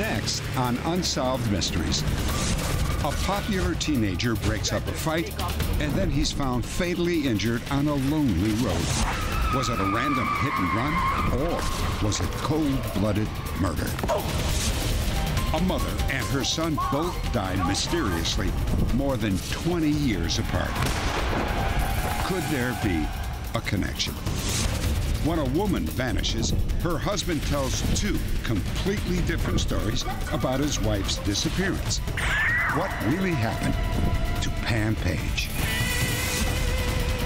Next on Unsolved Mysteries. A popular teenager breaks up a fight, and then he's found fatally injured on a lonely road. Was it a random hit and run, or was it cold-blooded murder? A mother and her son both died mysteriously, more than 20 years apart. Could there be a connection? When a woman vanishes, her husband tells two completely different stories about his wife's disappearance. What really happened to Pam Page?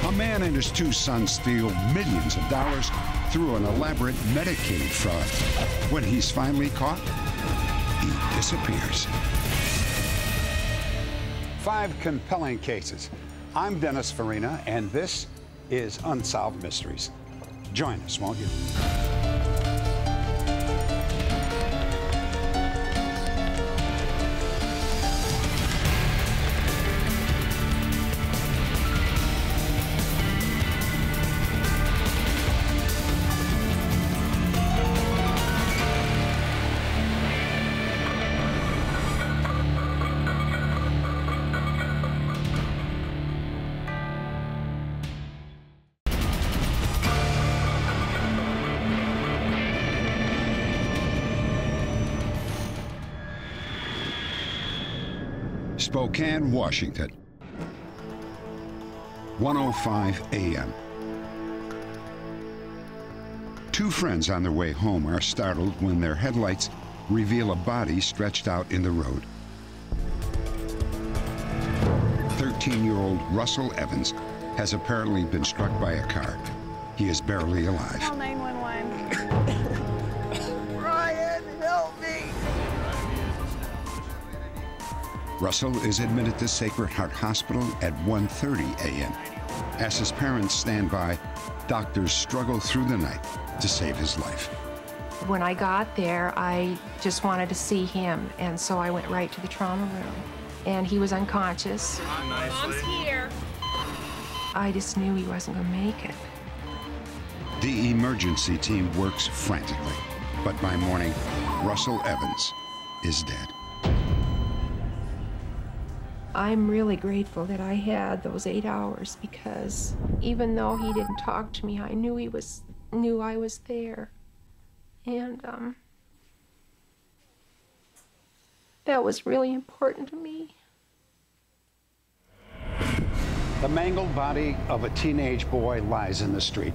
A man and his two sons steal millions of dollars through an elaborate Medicaid fraud. When he's finally caught, he disappears. 5 compelling cases. I'm Dennis Farina, and this is Unsolved Mysteries. Join us, won't you? Spokane, Washington, 1:05 a.m. Two friends on their way home are startled when their headlights reveal a body stretched out in the road. 13-year-old Russell Evans has apparently been struck by a car. He is barely alive. Call 911. Brian, help me! Russell is admitted to Sacred Heart Hospital at 1:30 a.m. As his parents stand by, doctors struggle through the night to save his life. When I got there, I just wanted to see him, and so I went right to the trauma room. And he was unconscious. Mom's here. I just knew he wasn't going to make it. The emergency team works frantically, but by morning, Russell Evans is dead. I'm really grateful that I had those 8 hours, because even though he didn't talk to me, I knew he was, knew I was there. And that was really important to me. The mangled body of a teenage boy lies in the street,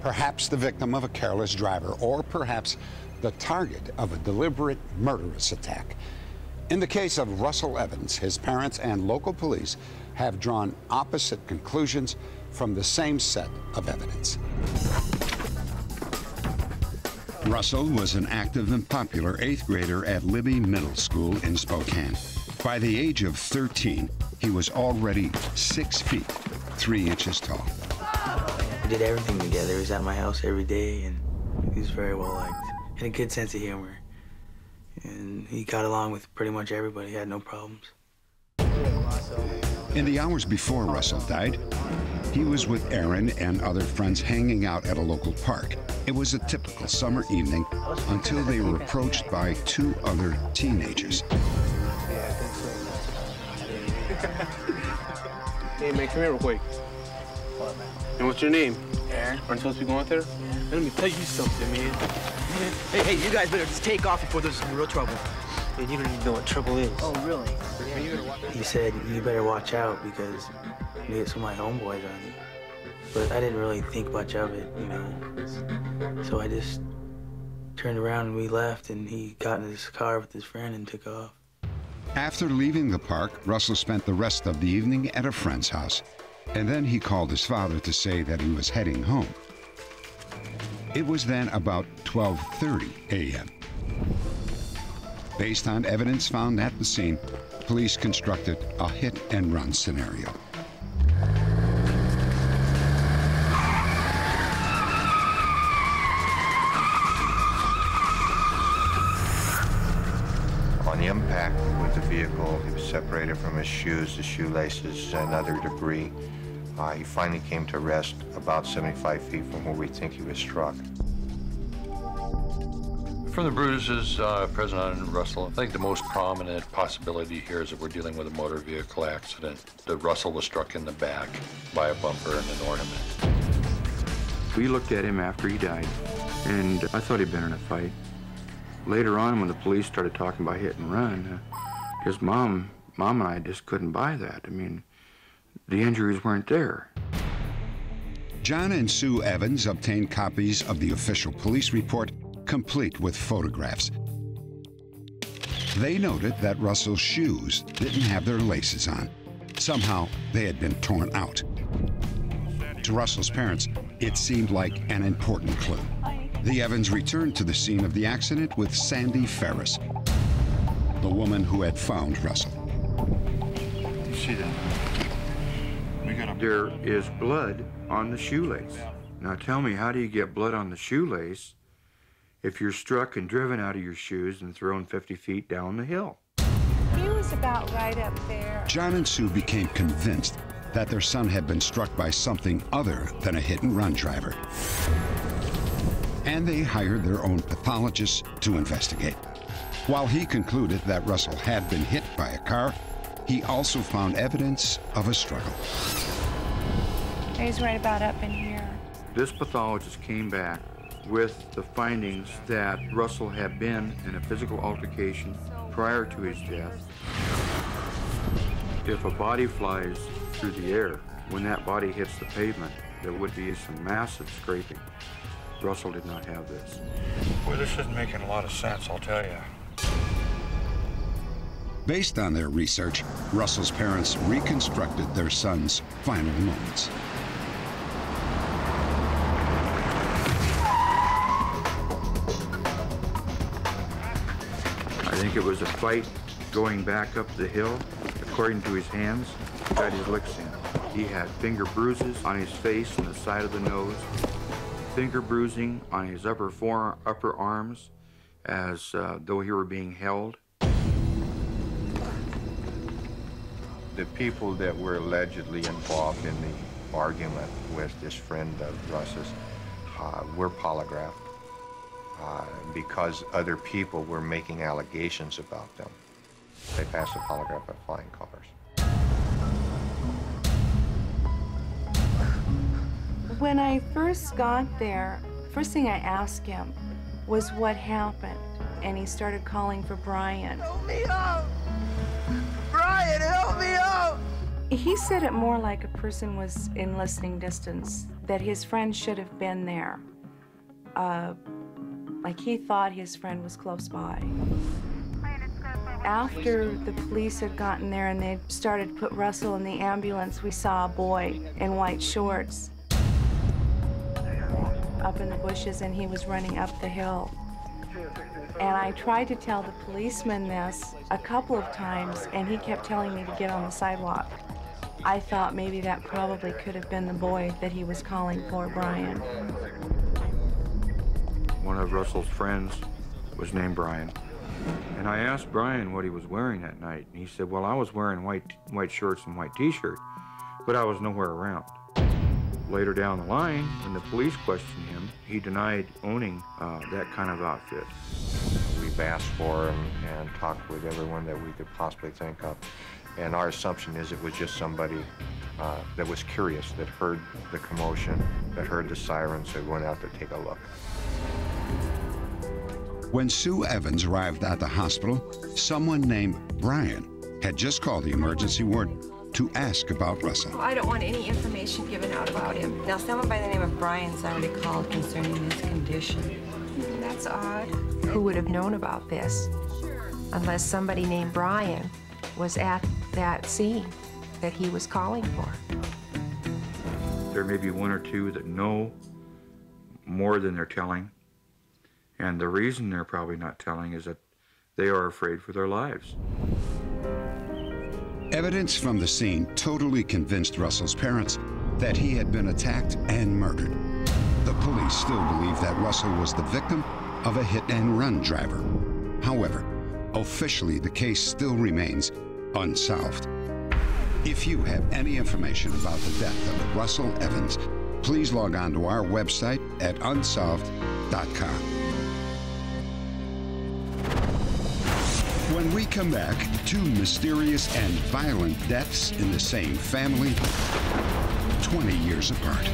perhaps the victim of a careless driver, or perhaps the target of a deliberate murderous attack. In the case of Russell Evans, his parents and local police have drawn opposite conclusions from the same set of evidence. Russell was an active and popular 8th grader at Libby Middle School in Spokane. By the age of 13, he was already 6 feet, 3 inches tall. We did everything together. He was at my house every day, and he was very well liked. Had a good sense of humor. And he got along with pretty much everybody. He had no problems. In the hours before Russell died, he was with Aaron and other friends hanging out at a local park. It was a typical summer evening until they were approached by two other teenagers. Hey, man, come here real quick. And what's your name? Aaron. Aren't you supposed to be going there? Yeah. Let me tell you something, man. Hey, you guys better just take off before there's some real trouble. Man, you don't even know what trouble is. Oh, really? Yeah. He said, you better watch out because you get some of my homeboys on you. But I didn't really think much of it, you know. So I just turned around and we left, and he got in his car with his friend and took off. After leaving the park, Russell spent the rest of the evening at a friend's house. And then he called his father to say that he was heading home. It was then about 12:30 a.m. Based on evidence found at the scene, police constructed a hit-and-run scenario. On the impact with the vehicle, he was separated from his shoes, his shoelaces, and other debris. He finally came to rest about 75 feet from where we think he was struck. From the bruises present on Russell, I think the most prominent possibility here is that we're dealing with a motor vehicle accident, that Russell was struck in the back by a bumper and an ornament. We looked at him after he died, and I thought he'd been in a fight. Later on, when the police started talking about hit and run, his mom and I just couldn't buy that. I mean, the injuries weren't there. John and Sue Evans obtained copies of the official police report, complete with photographs. They noted that Russell's shoes didn't have their laces on. Somehow, they had been torn out. To Russell's parents, it seemed like an important clue. The Evans returned to the scene of the accident with Sandy Ferris, the woman who had found Russell. You see that? There is blood on the shoelace. Now tell me, how do you get blood on the shoelace if you're struck and driven out of your shoes and thrown 50 feet down the hill? He was about right up there. John and Sue became convinced that their son had been struck by something other than a hit-and-run driver. And they hired their own pathologist to investigate. While he concluded that Russell had been hit by a car, he also found evidence of a struggle. He's right about up in here. This pathologist came back with the findings that Russell had been in a physical altercation prior to his death. If a body flies through the air, when that body hits the pavement, there would be some massive scraping. Russell did not have this. Boy, this isn't making a lot of sense, I'll tell you. Based on their research, Russell's parents reconstructed their son's final moments. I think it was a fight going back up the hill. According to his hands, he got his licks in. He had finger bruises on his face and the side of the nose, finger bruising on his upper arms as though he were being held. The people that were allegedly involved in the argument with this friend of Russ's were polygraphed. Because other people were making allegations about them. They passed the polygraph by flying colors. When I first got there, first thing I asked him was what happened, and he started calling for Brian. Help me out! Brian, help me out! He said it more like a person was in listening distance, that his friend should have been there. Like he thought his friend was close by. After the police had gotten there and they started to put Russell in the ambulance, we saw a boy in white shorts up in the bushes, and he was running up the hill. And I tried to tell the policeman this a couple of times, and he kept telling me to get on the sidewalk. I thought maybe that probably could have been the boy that he was calling for, Brian. One of Russell's friends was named Brian. And I asked Brian what he was wearing that night. And he said, well, I was wearing white shorts and white t-shirt, but I was nowhere around. Later down the line, when the police questioned him, he denied owning that kind of outfit. We've asked for him and talked with everyone that we could possibly think of. And our assumption is it was just somebody that was curious, that heard the commotion, that heard the sirens, that went out to take a look. When Sue Evans arrived at the hospital, someone named Brian had just called the emergency ward to ask about Russell. I don't want any information given out about him. Now, someone by the name of Brian's already called concerning his condition. That's odd. Who would have known about this? Unless somebody named Brian was at that scene that he was calling for. There may be one or two that know more than they're telling. And the reason they're probably not telling is that they are afraid for their lives. Evidence from the scene totally convinced Russell's parents that he had been attacked and murdered. The police still believe that Russell was the victim of a hit-and-run driver. However, officially, the case still remains unsolved. If you have any information about the death of Russell Evans, please log on to our website at unsolved.com. When we come back, two mysterious and violent deaths in the same family, 20 years apart.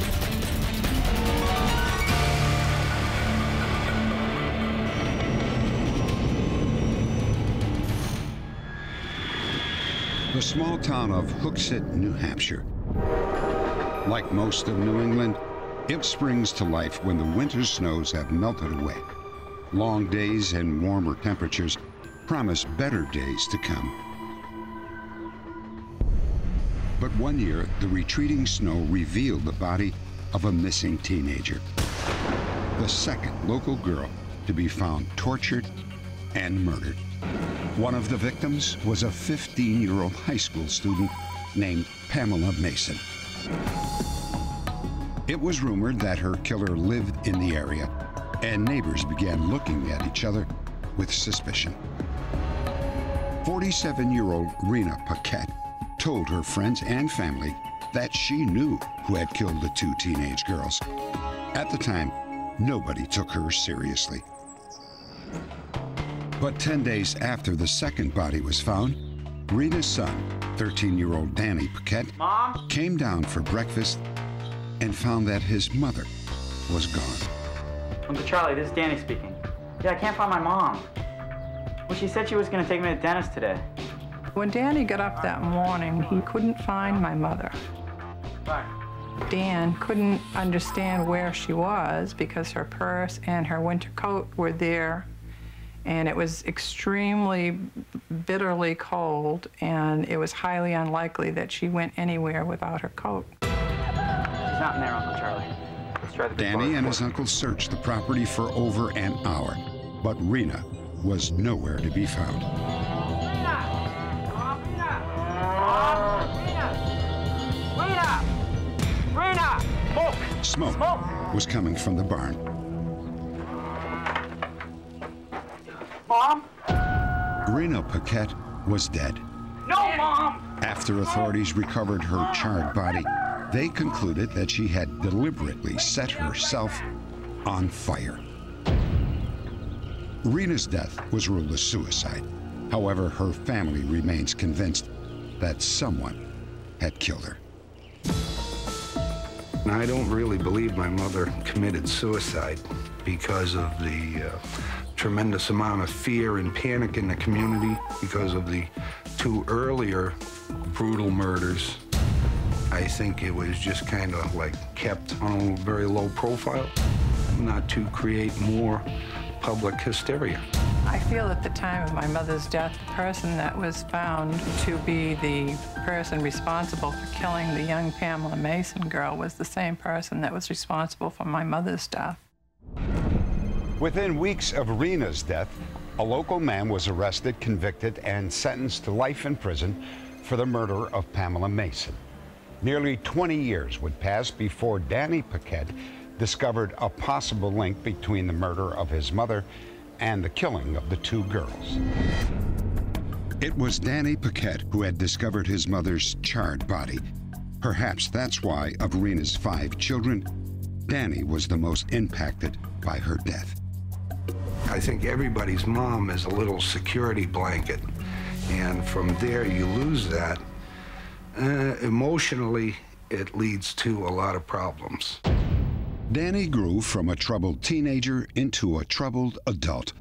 The small town of Hooksett, New Hampshire. Like most of New England, it springs to life when the winter snows have melted away. Long days and warmer temperatures promise better days to come. But one year, the retreating snow revealed the body of a missing teenager, the second local girl to be found tortured and murdered. One of the victims was a 15-year-old high school student named Pamela Mason. It was rumored that her killer lived in the area, and neighbors began looking at each other with suspicion. 47-year-old Rena Paquette told her friends and family that she knew who had killed the two teenage girls. At the time, nobody took her seriously. But 10 days after the second body was found, Rena's son, 13-year-old Danny Paquette, Mom, came down for breakfast and found that his mother was gone. Uncle Charlie, this is Danny speaking. Yeah, I can't find my mom. Well, she said she was going to take me to the dentist today. When Danny got up that morning, he couldn't find my mother. Dan couldn't understand where she was because her purse and her winter coat were there. And it was extremely bitterly cold, and it was highly unlikely that she went anywhere without her coat. She's not in there, Uncle Charlie. Let's try the big Danny and his uncle searched the property for over an hour, but Rena was nowhere to be found. Rena! Smoke was coming from the barn. Mom? Rena Paquette was dead. No, Mom! After authorities recovered her charred body, they concluded that she had deliberately set herself on fire. Rena's death was ruled as suicide. However, her family remains convinced that someone had killed her. I don't really believe my mother committed suicide because of the tremendous amount of fear and panic in the community because of the two earlier brutal murders. I think it was just kind of like kept on a very low profile, not to create more public hysteria. I feel at the time of my mother's death, the person that was found to be the person responsible for killing the young Pamela Mason girl was the same person that was responsible for my mother's death. Within weeks of Rena's death, a local man was arrested, convicted, and sentenced to life in prison for the murder of Pamela Mason. Nearly 20 years would pass before Danny Paquette discovered a possible link between the murder of his mother and the killing of the two girls. It was Danny Paquette who had discovered his mother's charred body. Perhaps that's why, of Rena's 5 children, Danny was the most impacted by her death. I think everybody's mom is a little security blanket, and from there you lose that. Emotionally, it leads to a lot of problems. Danny grew from a troubled teenager into a troubled adult.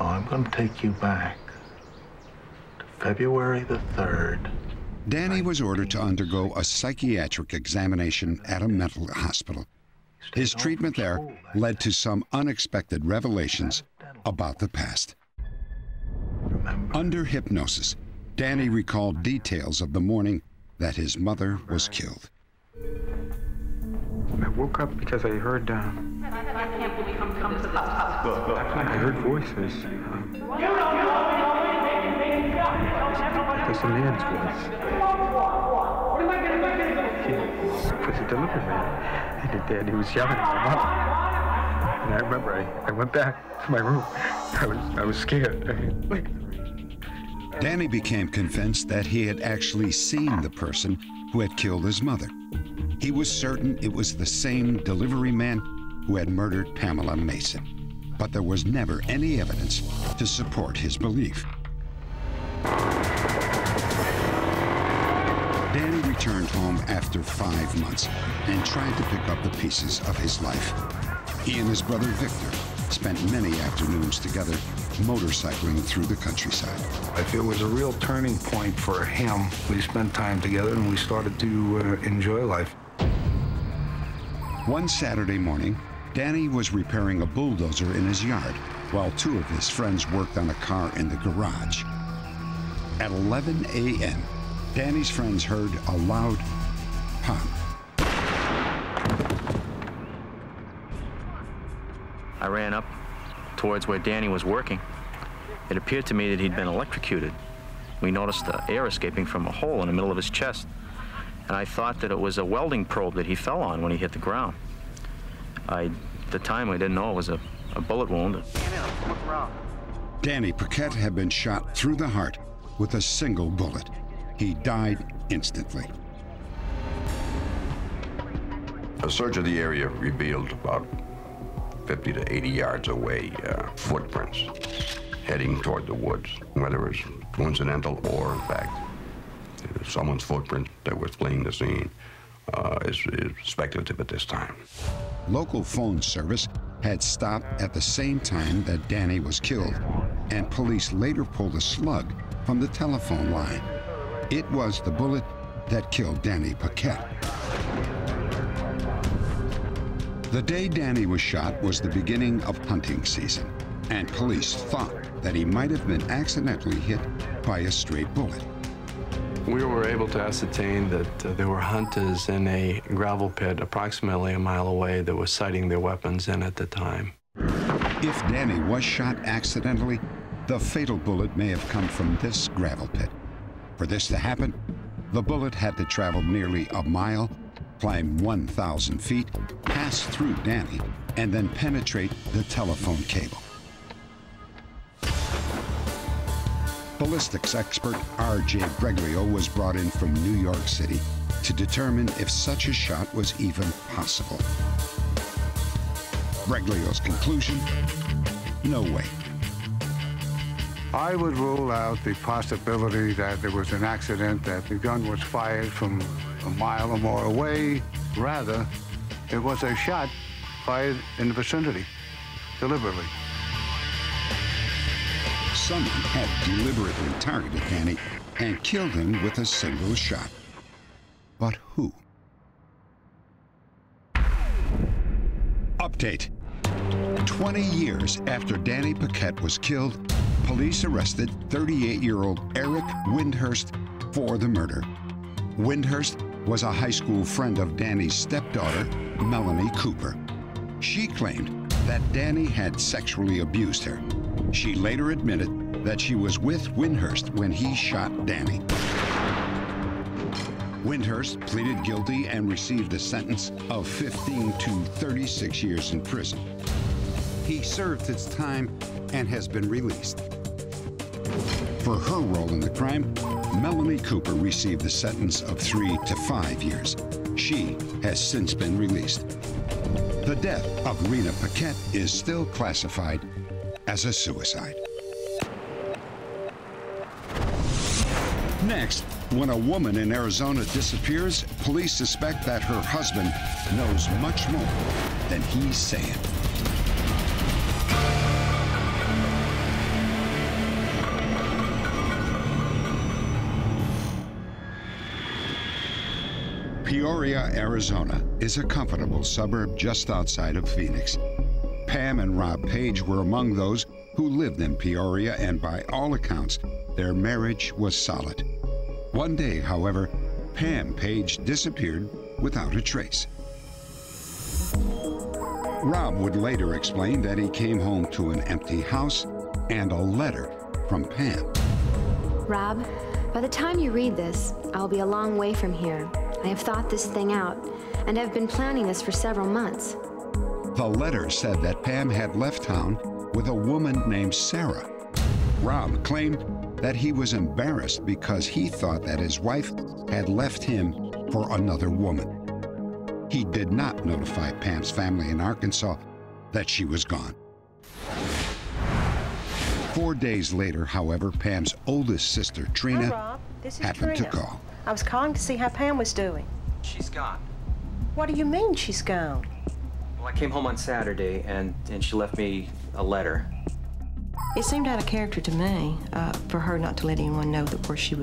I'm going to take you back to February the 3rd. Danny was ordered to undergo a psychiatric examination at a mental hospital. His treatment there led to some unexpected revelations about the past. Under hypnosis, Danny recalled details of the morning that his mother was killed. I woke up because I heard voices. There's a man's voice. It was a delivery man. And he was yelling at my mom. And I remember I went back to my room. I was scared. Danny became convinced that he had actually seen the person who had killed his mother. He was certain it was the same delivery man who had murdered Pamela Mason. but there was never any evidence to support his belief. Danny returned home after 5 months and tried to pick up the pieces of his life. He and his brother Victor spent many afternoons together motorcycling through the countryside. It was a real turning point for him. We spent time together and we started to enjoy life. One Saturday morning, Danny was repairing a bulldozer in his yard while two of his friends worked on a car in the garage. At 11 a.m., Danny's friends heard a loud pop. I ran up towards where Danny was working. It appeared to me that he'd been electrocuted. We noticed the air escaping from a hole in the middle of his chest, and I thought that it was a welding probe that he fell on when he hit the ground. At the time, I didn't know it was a bullet wound. Danny Paquette had been shot through the heart with a single bullet. He died instantly. A search of the area revealed about 50 to 80 yards away, footprints heading toward the woods, whether it's coincidental or, in fact, someone's footprint that was fleeing the scene is speculative at this time. Local phone service had stopped at the same time that Danny was killed, and police later pulled a slug from the telephone line. It was the bullet that killed Danny Paquette. The day Danny was shot was the beginning of hunting season, and police thought that he might have been accidentally hit by a stray bullet. We were able to ascertain that there were hunters in a gravel pit approximately a mile away that were sighting their weapons in at the time. If Danny was shot accidentally, the fatal bullet may have come from this gravel pit. For this to happen, the bullet had to travel nearly a mile, climb 1,000 feet, pass through Danny, and then penetrate the telephone cable. Ballistics expert R.J. Greglio was brought in from New York City to determine if such a shot was even possible. Greglio's conclusion, no way. I would rule out the possibility that there was an accident, that the gun was fired from a mile or more away. Rather, it was a shot fired in the vicinity, deliberately. Someone had deliberately targeted Danny and killed him with a single shot. But who? Update. 20 years after Danny Paquette was killed, police arrested 38-year-old Eric Windhurst for the murder. Windhurst was a high school friend of Danny's stepdaughter, Melanie Cooper. She claimed that Danny had sexually abused her. She later admitted that she was with Windhurst when he shot Danny. Windhurst pleaded guilty and received a sentence of 15 to 36 years in prison. He served his time and has been released. For her role in the crime, Melanie Cooper received a sentence of 3 to 5 years. She has since been released. The death of Rena Paquette is still classified as a suicide. Next, when a woman in Arizona disappears, police suspect that her husband knows much more than he's saying. Peoria, Arizona is a comfortable suburb just outside of Phoenix. Pam and Rob Page were among those who lived in Peoria, and by all accounts, their marriage was solid. One day, however, Pam Page disappeared without a trace. Rob would later explain that he came home to an empty house and a letter from Pam. Rob, by the time you read this, I'll be a long way from here. I have thought this thing out, and I've been planning this for several months. The letter said that Pam had left town with a woman named Sarah. Rob claimed that he was embarrassed because he thought that his wife had left him for another woman. He did not notify Pam's family in Arkansas that she was gone. 4 days later, however, Pam's oldest sister, Trina, happened to call. I was calling to see how Pam was doing. She's gone. What do you mean she's gone? Well, I came home on Saturday, and she left me a letter. It seemed out of character to me for her not to let anyone know that where she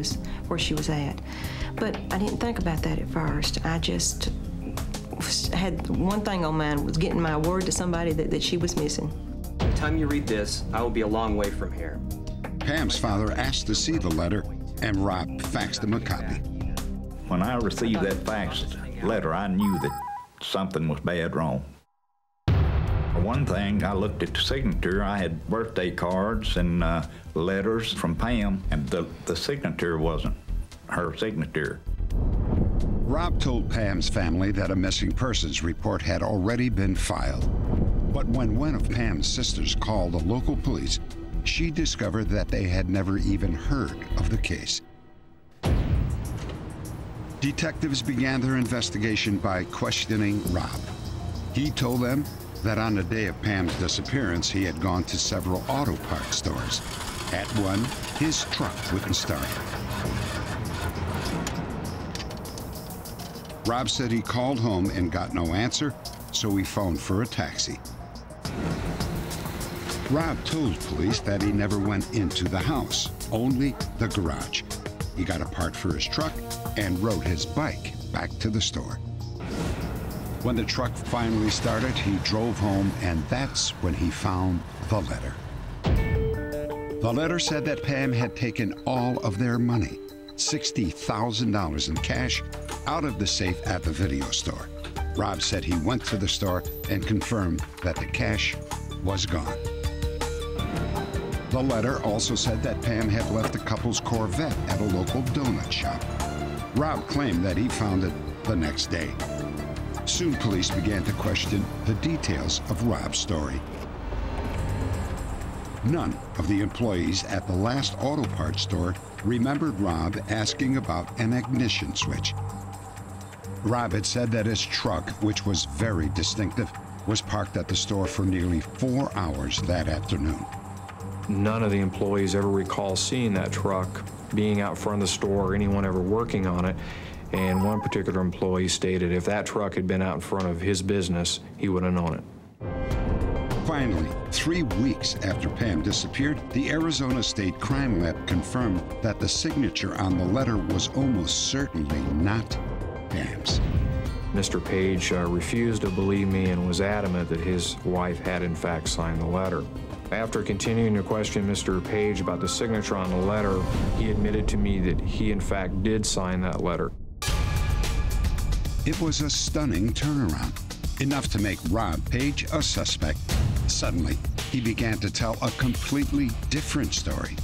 was at. But I didn't think about that at first. I just had one thing on mind, was getting my word to somebody that she was missing. By the time you read this, I will be a long way from here. Pam's father asked to see the letter, and Rob faxed him a copy. When I received that faxed letter, I knew that something was bad wrong. One thing, I looked at the signature. I had birthday cards and letters from Pam, and the signature wasn't her signature. Rob told Pam's family that a missing persons report had already been filed. But when one of Pam's sisters called the local police, she discovered that they had never even heard of the case. Detectives began their investigation by questioning Rob. He told them that on the day of Pam's disappearance, he had gone to several auto parts stores. At one, his truck wouldn't start. Rob said he called home and got no answer, so he phoned for a taxi. Rob told police that he never went into the house, only the garage. He got a part for his truck and rode his bike back to the store. When the truck finally started, he drove home, and that's when he found the letter. The letter said that Pam had taken all of their money, $60,000 in cash, out of the safe at the video store. Rob said he went to the store and confirmed that the cash was gone. The letter also said that Pam had left the couple's Corvette at a local donut shop. Rob claimed that he found it the next day. Soon, police began to question the details of Rob's story. None of the employees at the last auto parts store remembered Rob asking about an ignition switch. Rob had said that his truck, which was very distinctive, was parked at the store for nearly 4 hours that afternoon. None of the employees ever recall seeing that truck being out front of the store or anyone ever working on it. And one particular employee stated if that truck had been out in front of his business, he would have known it. Finally, 3 weeks after Pam disappeared, the Arizona State Crime Lab confirmed that the signature on the letter was almost certainly not Pam's. Mr. Page refused to believe me and was adamant that his wife had in fact signed the letter. After continuing to question Mr. Page about the signature on the letter, he admitted to me that he in fact did sign that letter. It was a stunning turnaround, enough to make Rob Page a suspect. Suddenly, he began to tell a completely different story.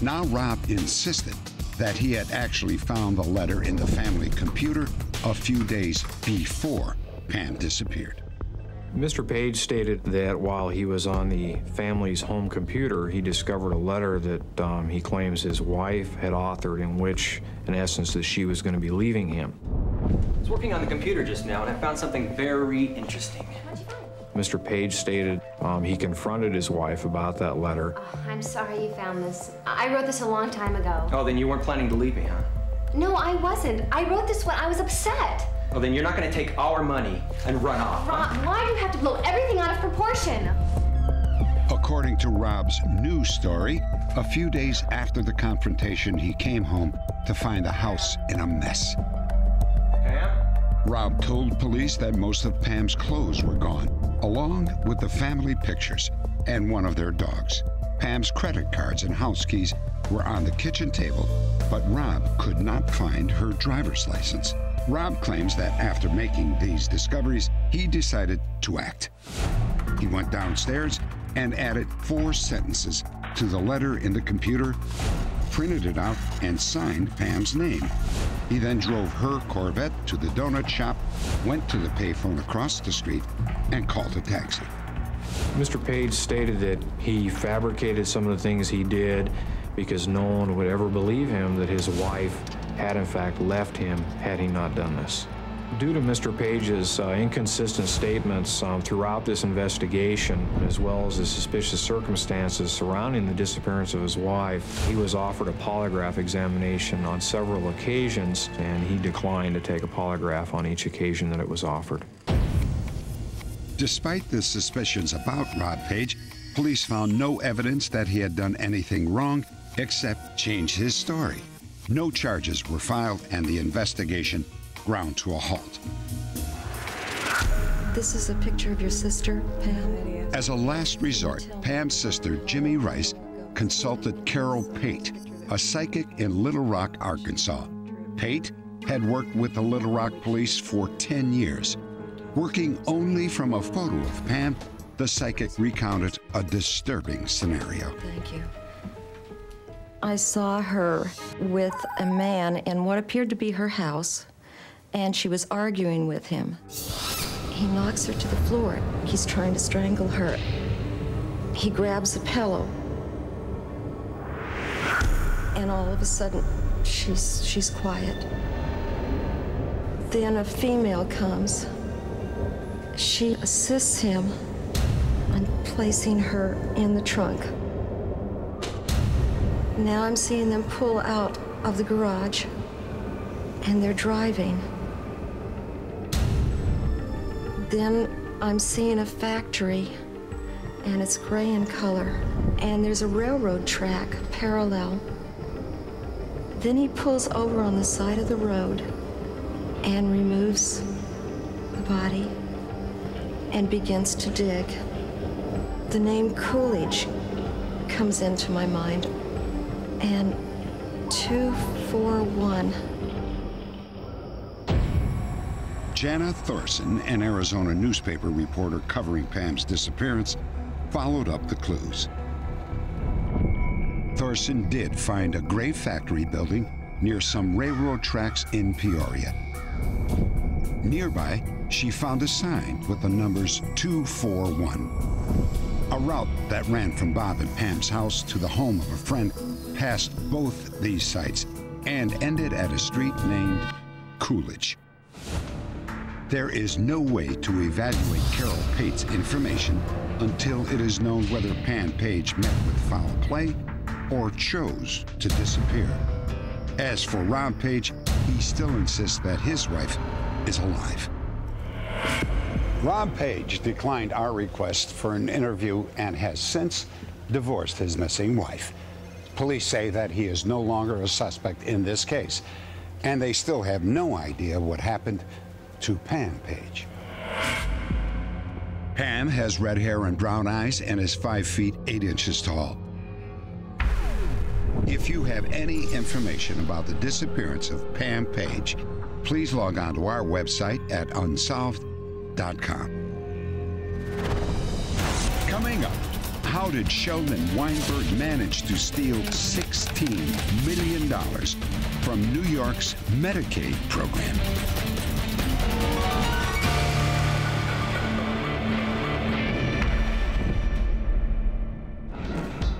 Now Rob insisted that he had actually found the letter in the family computer a few days before Pam disappeared. Mr. Page stated that while he was on the family's home computer, he discovered a letter that he claims his wife had authored, in which, in essence, that she was going to be leaving him. I was working on the computer just now, and I found something very interesting. Mr. Page stated he confronted his wife about that letter. Oh, I'm sorry you found this. I wrote this a long time ago. Oh, then you weren't planning to leave me, huh? No, I wasn't. I wrote this when I was upset. Well, then you're not going to take our money and run off. Rob, huh? Why do you have to blow everything out of proportion? According to Rob's new story, a few days after the confrontation, he came home to find the house in a mess. Pam? Rob told police that most of Pam's clothes were gone, along with the family pictures and one of their dogs. Pam's credit cards and house keys were on the kitchen table, but Rob could not find her driver's license. Rob claims that after making these discoveries, he decided to act. He went downstairs and added 4 sentences to the letter in the computer, printed it out, and signed Pam's name. He then drove her Corvette to the donut shop, went to the payphone across the street, and called a taxi. Mr. Page stated that he fabricated some of the things he did because no one would ever believe him that his wife had in fact left him had he not done this. Due to Mr. Page's inconsistent statements throughout this investigation, as well as the suspicious circumstances surrounding the disappearance of his wife, he was offered a polygraph examination on several occasions, and he declined to take a polygraph on each occasion that it was offered. Despite the suspicions about Rob Page, police found no evidence that he had done anything wrong except change his story. No charges were filed, and the investigation ground to a halt. This is a picture of your sister, Pam. As a last resort, Pam's sister, Jimmy Rice, consulted Carol Pate, a psychic in Little Rock, Arkansas. Pate had worked with the Little Rock police for 10 years. Working only from a photo of Pam, the psychic recounted a disturbing scenario. Thank you. I saw her with a man in what appeared to be her house, and she was arguing with him. He knocks her to the floor. He's trying to strangle her. He grabs a pillow. And all of a sudden, she's quiet. Then a female comes. She assists him on placing her in the trunk. Now I'm seeing them pull out of the garage, and they're driving. Then I'm seeing a factory, and it's gray in color, and there's a railroad track parallel. Then he pulls over on the side of the road and removes the body and begins to dig. The name Coolidge comes into my mind, and 241. Jana Thorson, an Arizona newspaper reporter covering Pam's disappearance, followed up the clues. Thorson did find a gray factory building near some railroad tracks in Peoria. Nearby, she found a sign with the numbers 241. A route that ran from Bob and Pam's house to the home of a friend passed both these sites and ended at a street named Coolidge. There is no way to evaluate Carol Pate's information until it is known whether Pam Page met with foul play or chose to disappear. As for Rob Page, he still insists that his wife is alive. Rob Page declined our request for an interview and has since divorced his missing wife. Police say that he is no longer a suspect in this case, and they still have no idea what happened to Pam Page. Pam has red hair and brown eyes and is 5 feet 8 inches tall. If you have any information about the disappearance of Pam Page, please log on to our website at unsolved.com. Coming up, how did Sheldon Weinberg manage to steal $16 million from New York's Medicaid program?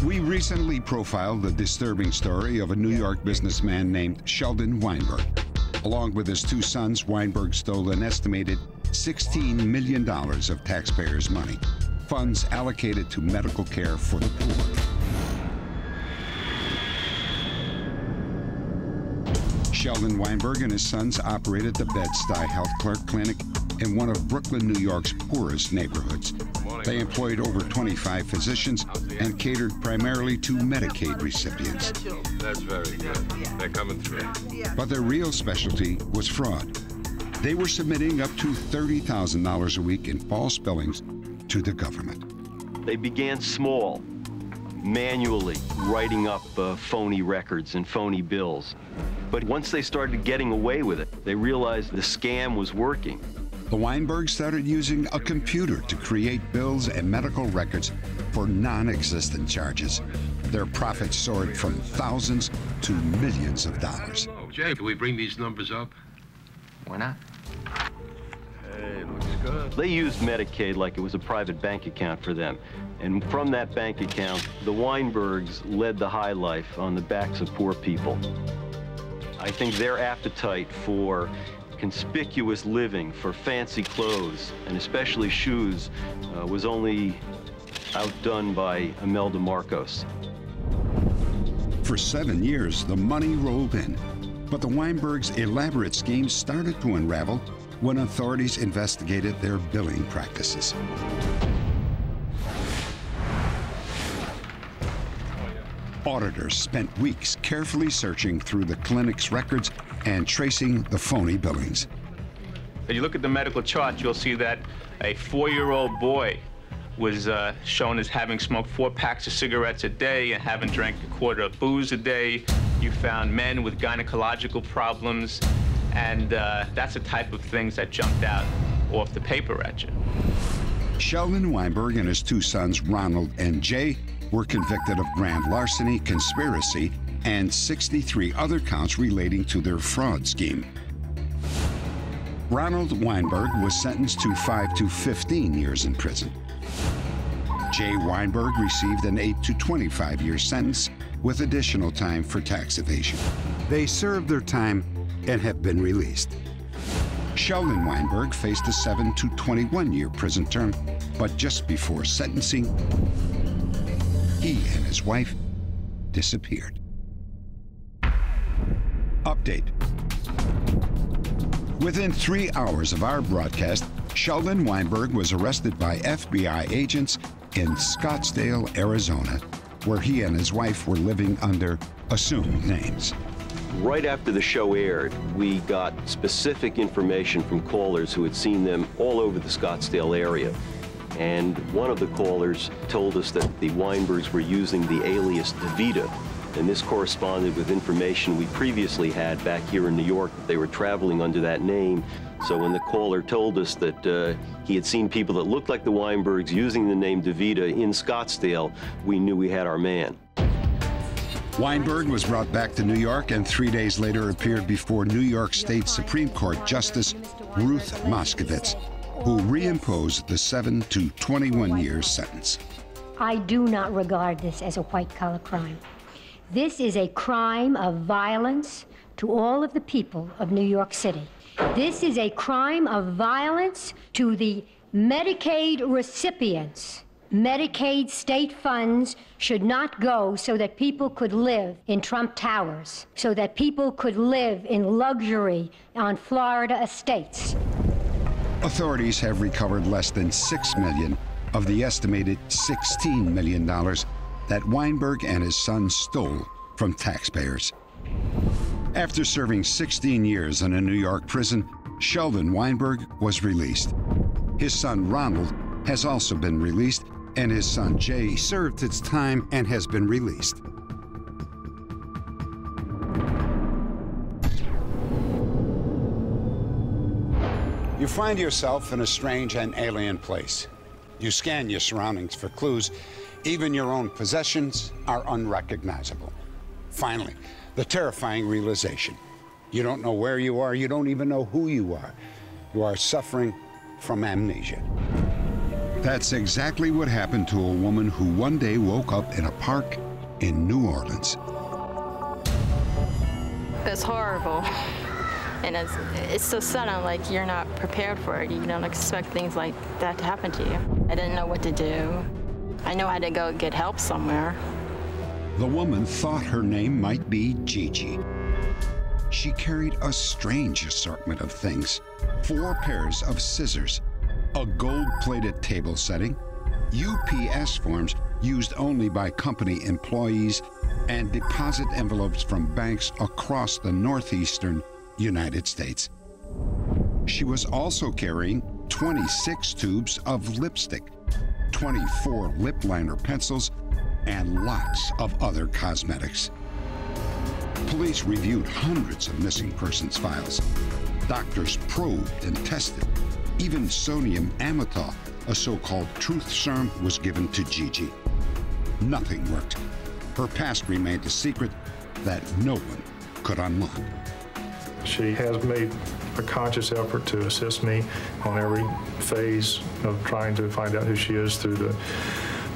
We recently profiled the disturbing story of a New York businessman named Sheldon Weinberg. Along with his two sons, Weinberg stole an estimated $16 million of taxpayers' money, funds allocated to medical care for the poor. Sheldon Weinberg and his sons operated the Bed-Stuy Health Clerk Clinic in one of Brooklyn, New York's poorest neighborhoods. They employed over 25 physicians and catered primarily to Medicaid recipients. That's very good. They're coming through. But their real specialty was fraud. They were submitting up to $30,000 a week in false billings to the government. They began small, manually writing up phony records and phony bills. But once they started getting away with it, they realized the scam was working. The Weinbergs started using a computer to create bills and medical records for non-existent charges. Their profits soared from thousands to millions of dollars. Jay, can we bring these numbers up? Why not? Hey, looks good. They used Medicaid like it was a private bank account for them. And from that bank account, the Weinbergs led the high life on the backs of poor people. I think their appetite for Conspicuous living for fancy clothes, and especially shoes, was only outdone by Imelda Marcos. For 7 years, the money rolled in. But the Weinbergs' elaborate schemes started to unravel when authorities investigated their billing practices. Auditors spent weeks carefully searching through the clinic's records and tracing the phony billings. If you look at the medical chart, you'll see that a 4-year-old boy was shown as having smoked 4 packs of cigarettes a day and having drank a quarter of booze a day. You found men with gynecological problems, and that's the type of things that jumped out off the paper at you. Sheldon Weinberg and his 2 sons, Ronald and Jay, were convicted of grand larceny, conspiracy, and 63 other counts relating to their fraud scheme. Ronald Weinberg was sentenced to 5 to 15 years in prison. Jay Weinberg received an 8 to 25-year sentence with additional time for tax evasion. They served their time and have been released. Sheldon Weinberg faced a 7 to 21-year prison term, but just before sentencing, he and his wife disappeared. Update. Within 3 hours of our broadcast, Sheldon Weinberg was arrested by FBI agents in Scottsdale, Arizona, where he and his wife were living under assumed names. Right after the show aired, we got specific information from callers who had seen them all over the Scottsdale area. And one of the callers told us that the Weinbergs were using the alias DeVita, and this corresponded with information we previously had back here in New York that they were traveling under that name. So when the caller told us that he had seen people that looked like the Weinbergs using the name DeVita in Scottsdale, we knew we had our man. Weinberg was brought back to New York and 3 days later appeared before New York State Supreme Court Justice Ruth Moskovitz, who reimposed the 7 to 21-year sentence. I do not regard this as a white-collar crime. This is a crime of violence to all of the people of New York City. This is a crime of violence to the Medicaid recipients. Medicaid state funds should not go so that people could live in Trump Towers, so that people could live in luxury on Florida estates. Authorities have recovered less than $6 million of the estimated $16 million that Weinberg and his son stole from taxpayers. After serving 16 years in a New York prison, Sheldon Weinberg was released. His son Ronald has also been released, and his son Jay served its time and has been released. You find yourself in a strange and alien place. You scan your surroundings for clues. Even your own possessions are unrecognizable. Finally, the terrifying realization. You don't know where you are. You don't even know who you are. You are suffering from amnesia. That's exactly what happened to a woman who one day woke up in a park in New Orleans. It's horrible. And it's so sudden, like you're not prepared for it. You don't expect things like that to happen to you. I didn't know what to do. I knew I had to go get help somewhere. The woman thought her name might be Gigi. She carried a strange assortment of things. 4 pairs of scissors, a gold-plated table setting, UPS forms used only by company employees, and deposit envelopes from banks across the northeastern United States. She was also carrying 26 tubes of lipstick, 24 lip liner pencils, and lots of other cosmetics. Police reviewed hundreds of missing persons files. Doctors probed and tested. Even sodium amytal, a so-called truth serum, was given to Gigi. Nothing worked. Her past remained a secret that no one could unlock. She has made a conscious effort to assist me on every phase of trying to find out who she is through the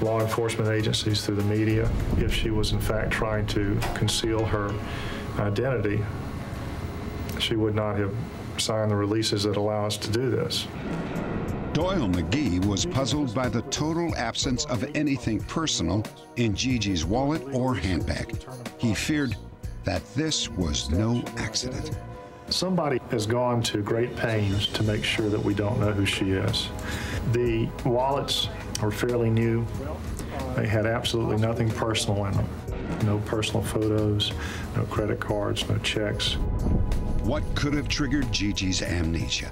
law enforcement agencies, through the media. If she was in fact trying to conceal her identity, she would not have sign the releases that allow us to do this. Doyle McGee was puzzled by the total absence of anything personal in Gigi's wallet or handbag. He feared that this was no accident. Somebody has gone to great pains to make sure that we don't know who she is. The wallets are fairly new. They had absolutely nothing personal in them. No personal photos, no credit cards, no checks. What could have triggered Gigi's amnesia?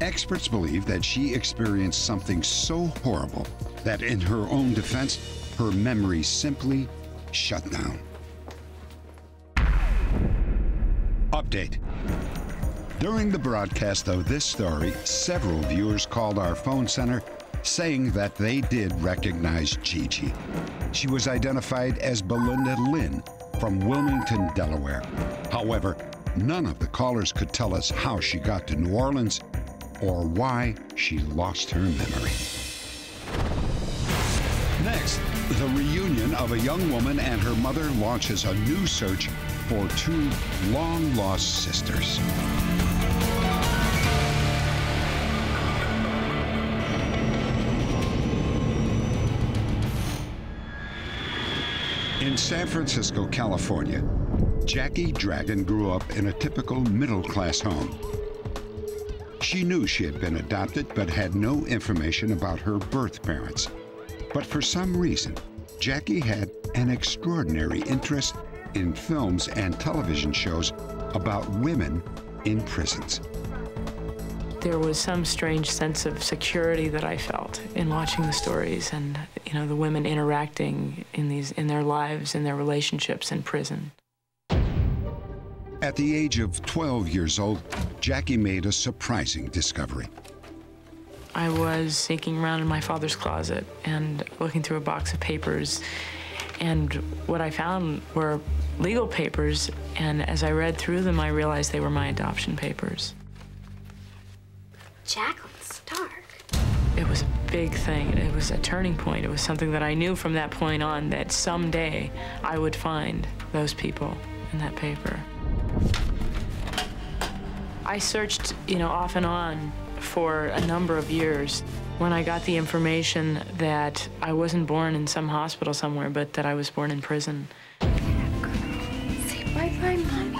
Experts believe that she experienced something so horrible that in her own defense, her memory simply shut down. Update. During the broadcast of this story, several viewers called our phone center saying that they did recognize Gigi. She was identified as Belinda Lynn from Wilmington, Delaware. However, none of the callers could tell us how she got to New Orleans or why she lost her memory. Next, the reunion of a young woman and her mother launches a new search for two long-lost sisters. In San Francisco, California, Jackie Dragon grew up in a typical middle-class home. She knew she had been adopted, but had no information about her birth parents. But for some reason, Jackie had an extraordinary interest in films and television shows about women in prisons. There was some strange sense of security that I felt in watching the stories and, you know, the women interacting in their lives, in their relationships in prison. At the age of 12 years old, Jackie made a surprising discovery. I was sneaking around in my father's closet and looking through a box of papers, and what I found were legal papers, and as I read through them, I realized they were my adoption papers. Jacqueline Stark. It was a big thing. It was a turning point. It was something that I knew from that point on that someday I would find those people in that paper. I searched, you know, off and on for a number of years. When I got the information that I wasn't born in some hospital somewhere, but that I was born in prison. Say bye-bye, Mommy.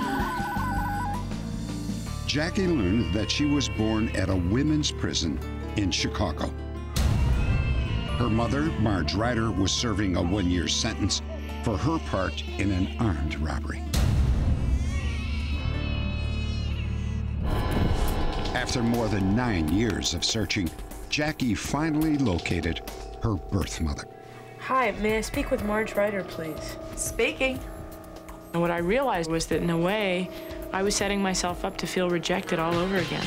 Jackie learned that she was born at a women's prison in Chicago. Her mother, Marge Ryder, was serving a one-year sentence for her part in an armed robbery. After more than 9 years of searching, Jackie finally located her birth mother. Hi, may I speak with Marge Ryder, please? Speaking. And what I realized was that in a way, I was setting myself up to feel rejected all over again.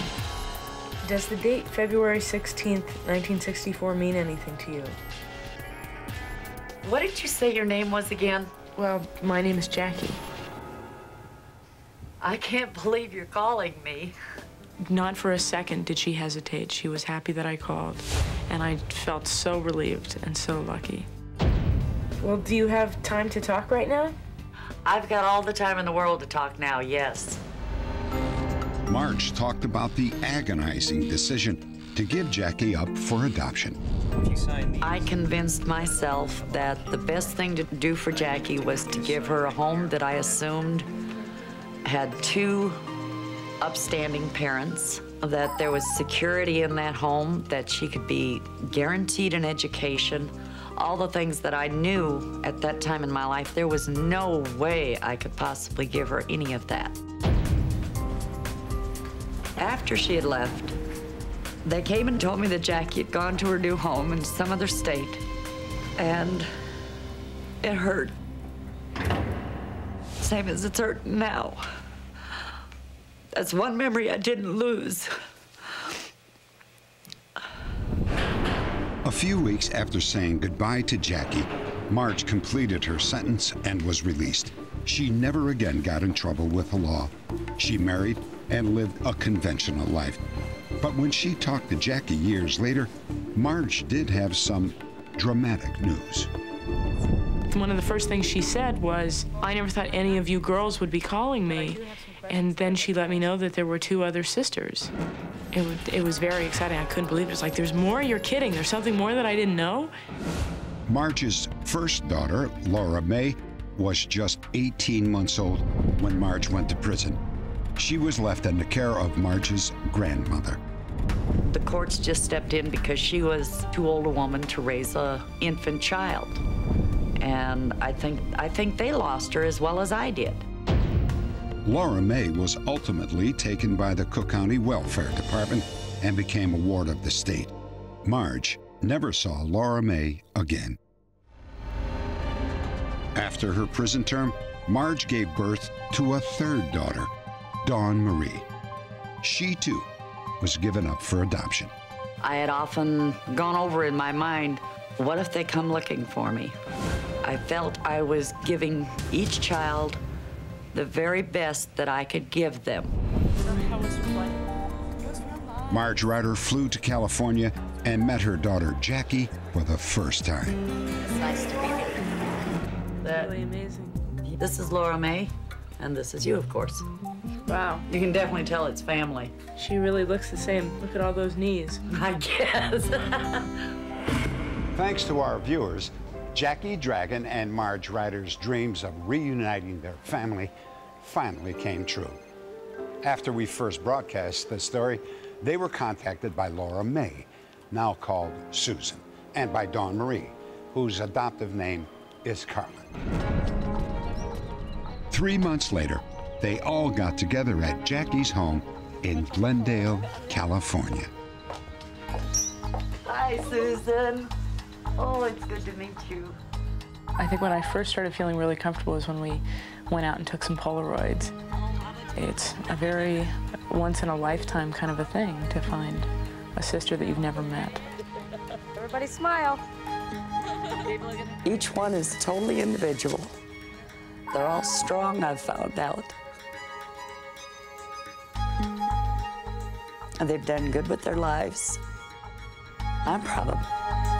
Does the date February 16th, 1964 mean anything to you? What did you say your name was again? Well, my name is Jackie. I can't believe you're calling me. Not for a second did she hesitate. She was happy that I called, and I felt so relieved and so lucky. Well, do you have time to talk right now? I've got all the time in the world to talk now, yes. Marge talked about the agonizing decision to give Jackie up for adoption. I convinced myself that the best thing to do for Jackie was to give her a home that I assumed had two upstanding parents, that there was security in that home, that she could be guaranteed an education, all the things that I knew at that time in my life. There was no way I could possibly give her any of that. After she had left, they came and told me that Jackie had gone to her new home in some other state, and it hurt. Same as it's hurt now. That's one memory I didn't lose. A few weeks after saying goodbye to Jackie, Marge completed her sentence and was released. She never again got in trouble with the law. She married and lived a conventional life. But when she talked to Jackie years later, Marge did have some dramatic news. One of the first things she said was, I never thought any of you girls would be calling me. And then she let me know that there were two other sisters. It was very exciting. I couldn't believe it. It's like, there's more? You're kidding. There's something more that I didn't know? Marge's first daughter, Laura May, was just 18 months old when Marge went to prison. She was left in the care of Marge's grandmother. The courts just stepped in because she was too old a woman to raise an infant child. And I think they lost her as well as I did. Laura May was ultimately taken by the Cook County Welfare Department and became a ward of the state. Marge never saw Laura May again. After her prison term, Marge gave birth to a third daughter, Dawn Marie. She, too, was given up for adoption. I had often gone over in my mind, what if they come looking for me? I felt I was giving each child the very best that I could give them. Marge Ryder flew to California and met her daughter Jackie for the first time. It's nice to be here. That's really amazing. This is Laura May, and this is you, of course. Wow. You can definitely tell it's family. She really looks the same. Look at all those knees. I guess. Thanks to our viewers, Jackie Dragon and Marge Ryder's dreams of reuniting their family finally came true. After we first broadcast the story, they were contacted by Laura May, now called Susan, and by Dawn Marie, whose adoptive name is Carmen. 3 months later, they all got together at Jackie's home in Glendale, California. Hi, Susan. Oh, it's good to meet you. I think when I first started feeling really comfortable was when we went out and took some Polaroids. It's a very once-in-a-lifetime kind of a thing to find a sister that you've never met. Everybody smile. Each one is totally individual. They're all strong, I've found out. And they've done good with their lives. I'm proud of them.